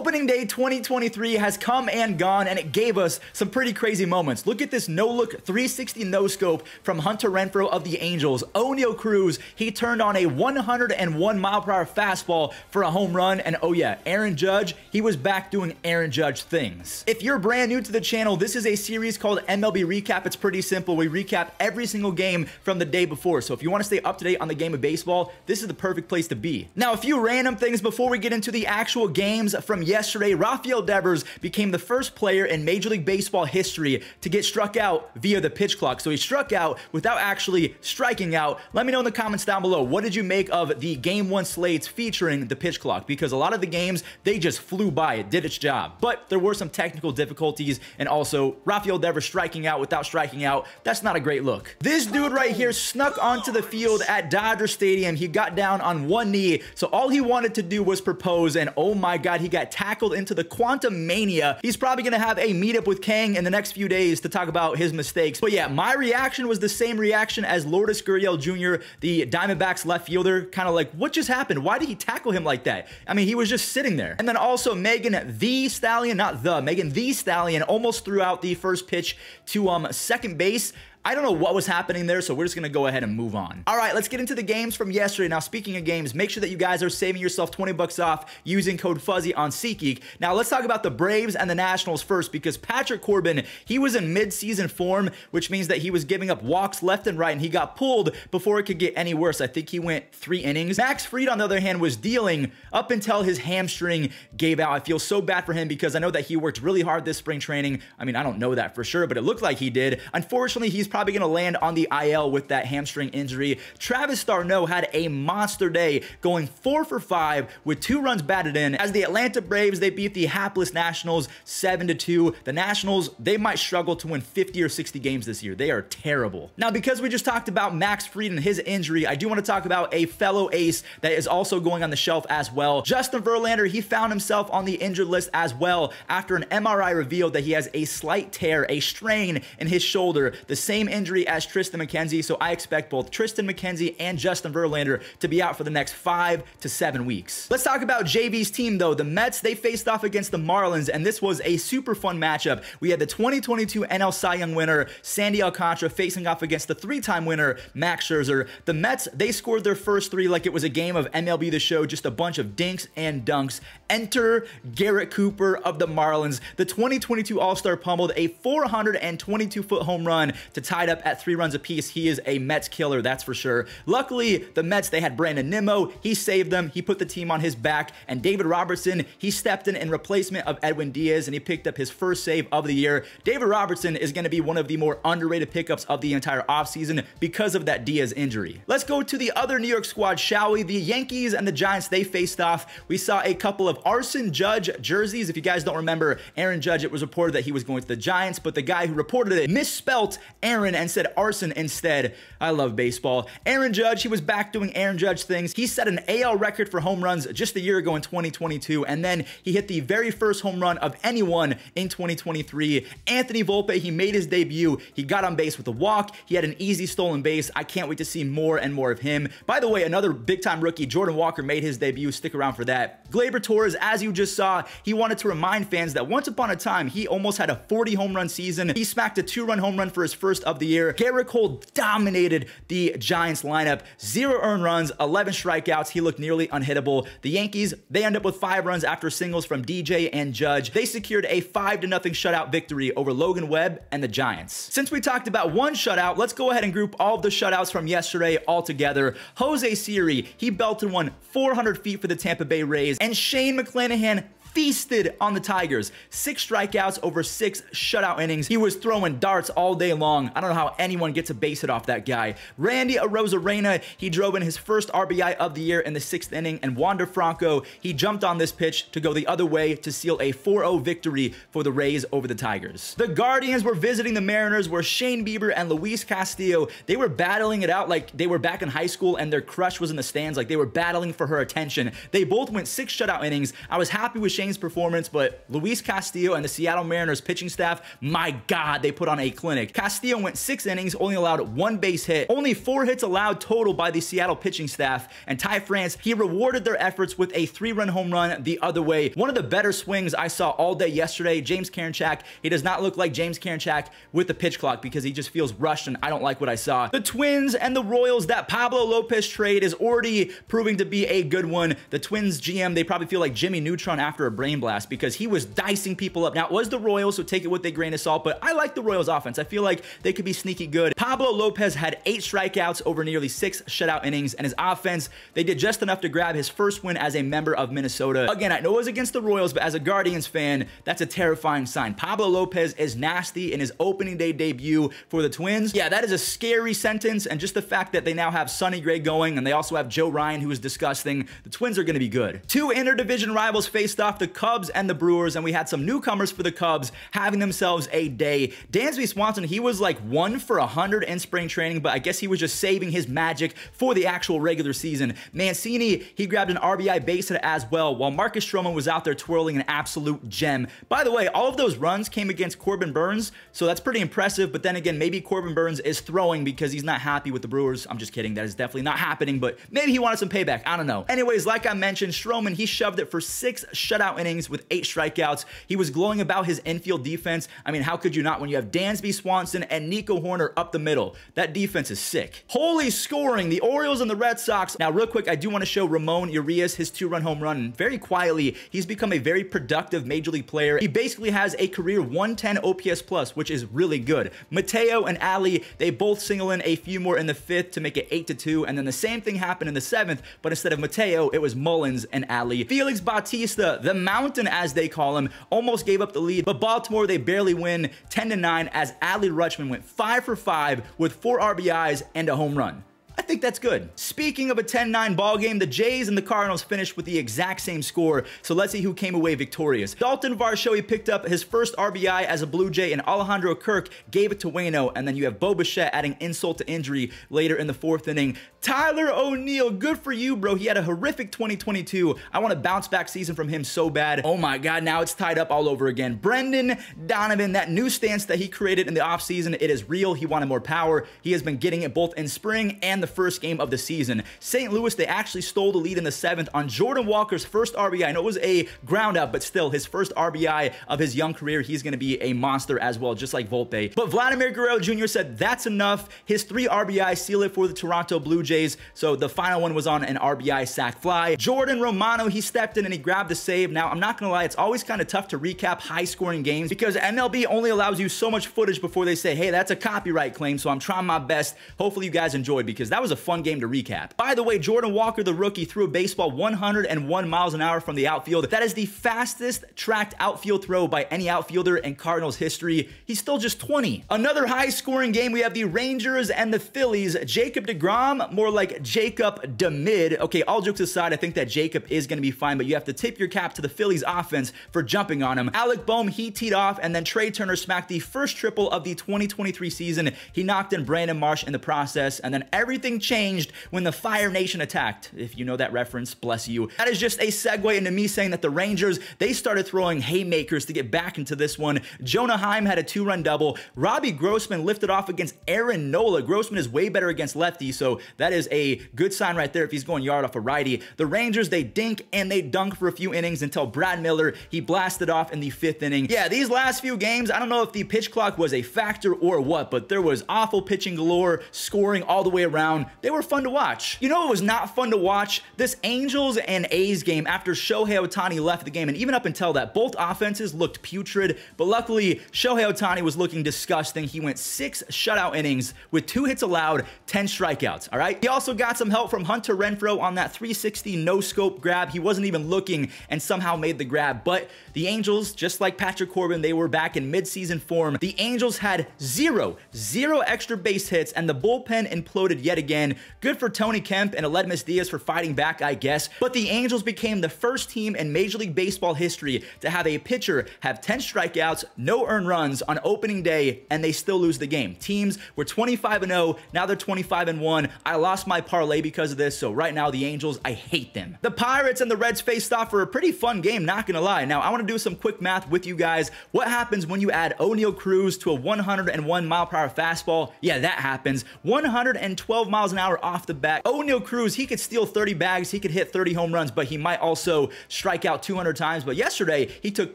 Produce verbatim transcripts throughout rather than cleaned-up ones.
Opening day twenty twenty-three has come and gone, and it gave us some pretty crazy moments. Look at this no-look three sixty no-scope from Hunter Renfro of the Angels. Oneil Cruz, he turned on a one oh one mile per hour fastball for a home run. And oh yeah, Aaron Judge, he was back doing Aaron Judge things. If you're brand new to the channel, this is a series called M L B Recap. It's pretty simple. We recap every single game from the day before. So if you want to stay up to date on the game of baseball, this is the perfect place to be. Now, a few random things before we get into the actual games from yesterday. Rafael Devers became the first player in Major League Baseball history to get struck out via the pitch clock. So he struck out without actually striking out. Let me know in the comments down below, what did you make of the game one slates featuring the pitch clock? Because a lot of the games, they just flew by. It did its job, but there were some technical difficulties, and also Rafael Devers striking out without striking out, that's not a great look. This dude right here snuck onto the field at Dodger Stadium. He got down on one knee, so all he wanted to do was propose, and oh my god, he got tackled into the Quantum Mania. He's probably gonna have a meetup with Kang in the next few days to talk about his mistakes. But yeah, my reaction was the same reaction as Lourdes Gurriel Junior, the Diamondbacks left fielder, kind of like, what just happened? Why did he tackle him like that? I mean, he was just sitting there. And then also Megan Thee Stallion, not the, Megan Thee Stallion almost threw out the first pitch to um second base. I don't know what was happening there, so we're just gonna go ahead and move on. All right, let's get into the games from yesterday. Now, speaking of games, make sure that you guys are saving yourself twenty bucks off using code Fuzzy on SeatGeek. Now, let's talk about the Braves and the Nationals first, because Patrick Corbin, he was in mid-season form, which means that he was giving up walks left and right, and he got pulled before it could get any worse. I think he went three innings. Max Fried, on the other hand, was dealing up until his hamstring gave out. I feel so bad for him because I know that he worked really hard this spring training. I mean, I don't know that for sure, but it looked like he did. Unfortunately, he's probably going to land on the I L with that hamstring injury. Travis Tarnok had a monster day, going four for five with two runs batted in. As the Atlanta Braves, they beat the hapless Nationals seven to two. The Nationals, they might struggle to win fifty or sixty games this year. They are terrible. Now, because we just talked about Max Fried and his injury, I do want to talk about a fellow ace that is also going on the shelf as well. Justin Verlander, he found himself on the injured list as well after an M R I revealed that he has a slight tear, a strain in his shoulder. The same Same injury as Tristan McKenzie, so I expect both Tristan McKenzie and Justin Verlander to be out for the next five to seven weeks. Let's talk about J V's team, though. The Mets, they faced off against the Marlins, and this was a super fun matchup. We had the twenty twenty-two N L Cy Young winner, Sandy Alcantara, facing off against the three-time winner, Max Scherzer. The Mets, they scored their first three like it was a game of M L B The Show, just a bunch of dinks and dunks. Enter Garrett Cooper of the Marlins. The twenty twenty-two All-Star pummeled a four hundred twenty-two foot home run to tied up at three runs apiece. He is a Mets killer, that's for sure. Luckily, the Mets, they had Brandon Nimmo. He saved them. He put the team on his back. And David Robertson, he stepped in in replacement of Edwin Diaz, and he picked up his first save of the year. David Robertson is going to be one of the more underrated pickups of the entire offseason because of that Diaz injury. Let's go to the other New York squad, shall we? The Yankees and the Giants, they faced off. We saw a couple of Aaron Judge jerseys. If you guys don't remember, Aaron Judge, it was reported that he was going to the Giants, but the guy who reported it misspelt Aaron and said arson instead. I love baseball. Aaron Judge, he was back doing Aaron Judge things. He set an A L record for home runs just a year ago in twenty twenty-two, and then he hit the very first home run of anyone in twenty twenty-three. Anthony Volpe, he made his debut. He got on base with a walk. He had an easy stolen base. I can't wait to see more and more of him. By the way, another big-time rookie, Jordan Walker, made his debut. Stick around for that. Gleyber Torres, as you just saw, he wanted to remind fans that once upon a time, he almost had a forty home run season. He smacked a two-run home run for his first of the year. Garrett Cole dominated the Giants lineup. Zero earned runs, eleven strikeouts. He looked nearly unhittable. The Yankees, they end up with five runs after singles from D J and Judge. They secured a five to nothing shutout victory over Logan Webb and the Giants. Since we talked about one shutout, let's go ahead and group all of the shutouts from yesterday all together. Jose Siri, he belted one four hundred feet for the Tampa Bay Rays, and Shane McClanahan feasted on the Tigers. Six strikeouts over six shutout innings. He was throwing darts all day long. I don't know how anyone gets a base hit off that guy. Randy Arozarena, he drove in his first R B I of the year in the sixth inning, and Wander Franco, he jumped on this pitch to go the other way to seal a four oh victory for the Rays over the Tigers. The Guardians were visiting the Mariners, where Shane Bieber and Luis Castillo, they were battling it out like they were back in high school and their crush was in the stands, like they were battling for her attention. They both went six shutout innings. I was happy with Shane Shane's performance, but Luis Castillo and the Seattle Mariners pitching staff, my God, they put on a clinic. Castillo went six innings, only allowed one base hit, only four hits allowed total by the Seattle pitching staff, and Ty France, he rewarded their efforts with a three-run home run the other way. One of the better swings I saw all day yesterday. James Karenchak, he does not look like James Karenchak with the pitch clock because he just feels rushed, and I don't like what I saw. The Twins and the Royals, that Pablo Lopez trade is already proving to be a good one. The Twins G M, they probably feel like Jimmy Neutron after a brain blast because he was dicing people up. Now, it was the Royals, so take it with a grain of salt, but I like the Royals offense. I feel like they could be sneaky good. Pablo Lopez had eight strikeouts over nearly six shutout innings, and his offense, they did just enough to grab his first win as a member of Minnesota. Again, I know it was against the Royals, but as a Guardians fan, that's a terrifying sign. Pablo Lopez is nasty in his opening day debut for the Twins. Yeah, that is a scary sentence, and just the fact that they now have Sonny Gray going, and they also have Joe Ryan, who is disgusting. The Twins are going to be good. Two interdivision rivals faced off, the Cubs and the Brewers, and we had some newcomers for the Cubs having themselves a day. Dansby Swanson, he was like one for one hundred in spring training, but I guess he was just saving his magic for the actual regular season. Mancini, he grabbed an R B I base hit as well, while Marcus Stroman was out there twirling an absolute gem. By the way, all of those runs came against Corbin Burns, so that's pretty impressive, but then again, maybe Corbin Burns is throwing because he's not happy with the Brewers. I'm just kidding. That is definitely not happening, but maybe he wanted some payback. I don't know. Anyways, like I mentioned, Stroman, he shoved it for six shutout innings with eight strikeouts. He was glowing about his infield defense. I mean, how could you not when you have Dansby Swanson and Nico Horner up the middle? That defense is sick. Holy scoring, the Orioles and the Red Sox. Now, real quick, I do want to show Ramon Urias, his two-run home run. Very quietly, he's become a very productive major league player. He basically has a career one ten O P S plus, which is really good. Mateo and Ali, they both single in a few more in the fifth to make it eight to two, and then the same thing happened in the seventh, but instead of Mateo, it was Mullins and Ali. Felix Bautista, the Mountain as they call him, almost gave up the lead, but Baltimore, they barely win ten to nine as Ali Rutschman went five for five with four R B Is and a home run. I think that's good. Speaking of a ten nine ball game, the Jays and the Cardinals finished with the exact same score, so let's see who came away victorious. Dalton Varsho, he picked up his first R B I as a Blue Jay, and Alejandro Kirk gave it to Waino, and then you have Bo Bichette adding insult to injury later in the fourth inning. Tyler O'Neill, good for you, bro. He had a horrific twenty twenty-two. I want a bounce-back season from him so bad. Oh my God, now it's tied up all over again. Brendan Donovan, that new stance that he created in the offseason, it is real. He wanted more power. He has been getting it both in spring and the first game of the season. Saint Louis, they actually stole the lead in the seventh on Jordan Walker's first R B I. I know it was a ground out, but still, his first R B I of his young career. He's going to be a monster as well, just like Volpe. But Vladimir Guerrero Junior said, that's enough. His three R B I seal it for the Toronto Blue Jays. So the final one was on an R B I sack fly. Jordan Romano, he stepped in and he grabbed the save. Now, I'm not going to lie, it's always kind of tough to recap high scoring games because M L B only allows you so much footage before they say, hey, that's a copyright claim. So I'm trying my best. Hopefully you guys enjoyed because that was a fun game to recap. By the way, Jordan Walker, the rookie, threw a baseball one hundred one miles an hour from the outfield. That is the fastest tracked outfield throw by any outfielder in Cardinals history. He's still just twenty. Another high-scoring game, we have the Rangers and the Phillies. Jacob DeGrom, more like Jacob DeMid. Okay, all jokes aside, I think that Jacob is going to be fine, but you have to tip your cap to the Phillies offense for jumping on him. Alec Bohm, he teed off, and then Trey Turner smacked the first triple of the twenty twenty-three season. He knocked in Brandon Marsh in the process, and then every Everything changed when the Fire Nation attacked. If you know that reference, bless you. That is just a segue into me saying that the Rangers, they started throwing haymakers to get back into this one. Jonah Heim had a two-run double. Robbie Grossman lifted off against Aaron Nola. Grossman is way better against lefty, so that is a good sign right there if he's going yard off a righty. The Rangers, they dink and they dunk for a few innings until Brad Miller, he blasted off in the fifth inning. Yeah, these last few games, I don't know if the pitch clock was a factor or what, but there was awful pitching galore, scoring all the way around. They were fun to watch. You know, it was not fun to watch this Angels and A's game after Shohei Ohtani left the game. And even up until that, both offenses looked putrid. But luckily, Shohei Ohtani was looking disgusting. He went six shutout innings with two hits allowed, ten strikeouts. All right. He also got some help from Hunter Renfro on that three sixty no scope grab. He wasn't even looking and somehow made the grab. But the Angels, just like Patrick Corbin, they were back in midseason form. The Angels had zero, zero extra base hits, and the bullpen imploded yet again. again. Good for Tony Kemp and Aledmus Diaz for fighting back, I guess. But the Angels became the first team in Major League Baseball history to have a pitcher have ten strikeouts, no earned runs on opening day, and they still lose the game. Teams were twenty-five and oh, now they're twenty-five and one. I lost my parlay because of this, so right now the Angels, I hate them. The Pirates and the Reds faced off for a pretty fun game, not gonna lie. Now, I wanna do some quick math with you guys. What happens when you add Oneil Cruz to a one hundred one mile per hour fastball? Yeah, that happens. one hundred twelve miles an hour off the bat. Oneil Cruz, he could steal thirty bags, he could hit thirty home runs, but he might also strike out two hundred times. But yesterday, he took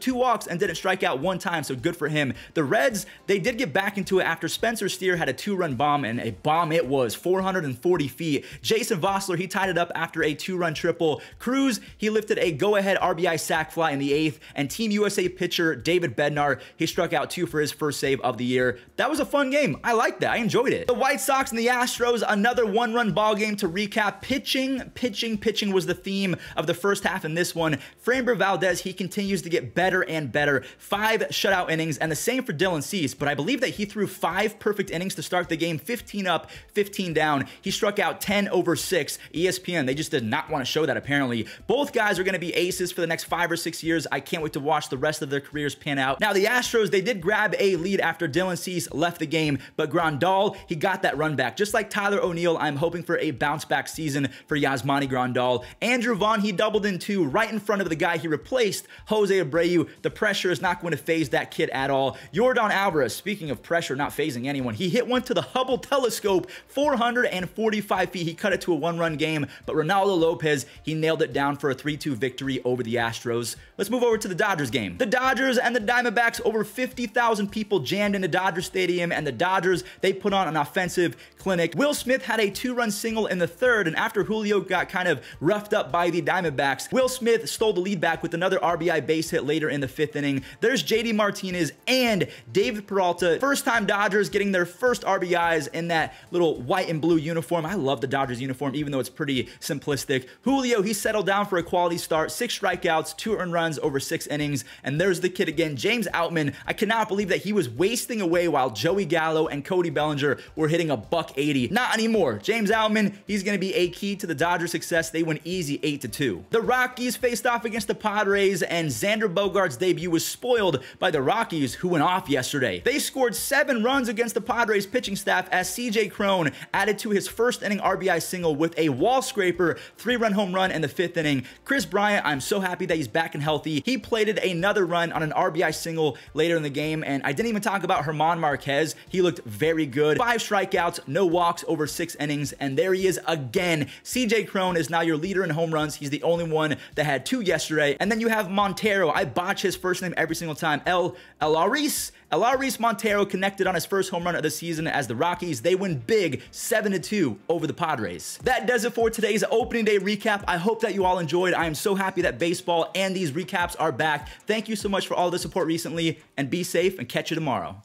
two walks and didn't strike out one time, so good for him. The Reds, they did get back into it after Spencer Steer had a two-run bomb, and a bomb it was, four hundred forty feet. Jason Vossler, he tied it up after a two-run triple. Cruz, he lifted a go-ahead R B I sac fly in the eighth, and Team U S A pitcher David Bednar, he struck out two for his first save of the year. That was a fun game. I liked that. I enjoyed it. The White Sox and the Astros, another one-run ball game to recap. Pitching, pitching, pitching was the theme of the first half in this one. Framber Valdez, he continues to get better and better. Five shutout innings, and the same for Dylan Cease, but I believe that he threw five perfect innings to start the game, fifteen up, fifteen down. He struck out ten over six. E S P N, they just did not want to show that apparently. Both guys are going to be aces for the next five or six years. I can't wait to watch the rest of their careers pan out. Now, the Astros, they did grab a lead after Dylan Cease left the game, but Grandal, he got that run back. Just like Tyler O'Neill, I'm hoping for a bounce-back season for Yasmani Grandal. Andrew Vaughn, he doubled in two right in front of the guy he replaced, Jose Abreu. The pressure is not going to phase that kid at all. Yordan Alvarez, speaking of pressure not phasing anyone, he hit one to the Hubble telescope, four hundred forty-five feet. He cut it to a one-run game, but Ronaldo Lopez, he nailed it down for a three two victory over the Astros. Let's move over to the Dodgers game. The Dodgers and the Diamondbacks, over fifty thousand people jammed into Dodger Stadium, and the Dodgers, they put on an offensive clinic. Will Smith had a two-run single in the third, and after Julio got kind of roughed up by the Diamondbacks, Will Smith stole the lead back with another R B I base hit later in the fifth inning. There's J D Martinez and David Peralta. First-time Dodgers getting their first R B Is in that little white and blue uniform. I love the Dodgers uniform, even though it's pretty simplistic. Julio, he settled down for a quality start, six strikeouts, two earned runs over six innings, and there's the kid again, James Outman. I cannot believe that he was wasting away while Joey Gallo and Cody Bellinger were hitting a buck eighty. Not anymore. James Outman, he's going to be a key to the Dodgers' success. They win easy eight to two. The Rockies faced off against the Padres, and Xander Bogaerts's debut was spoiled by the Rockies, who went off yesterday. They scored seven runs against the Padres' pitching staff as C J Cron added to his first inning R B I single with a wall scraper, three-run home run in the fifth inning. Chris Bryant, I'm so happy that he's back and healthy. He plated another run on an R B I single later in the game, and I didn't even talk about Germán Marquez. He looked very good. Five strikeouts, no walks over six innings, and there he is again. C J Cron is now your leader in home runs. He's the only one that had two yesterday. And then you have Montero. I botch his first name every single time. El Elarice. Elarice Montero connected on his first home run of the season as the Rockies, they win big seven to two over the Padres. That does it for today's opening day recap. I hope that you all enjoyed. I am so happy that baseball and these recaps are back. Thank you so much for all the support recently, and be safe and catch you tomorrow.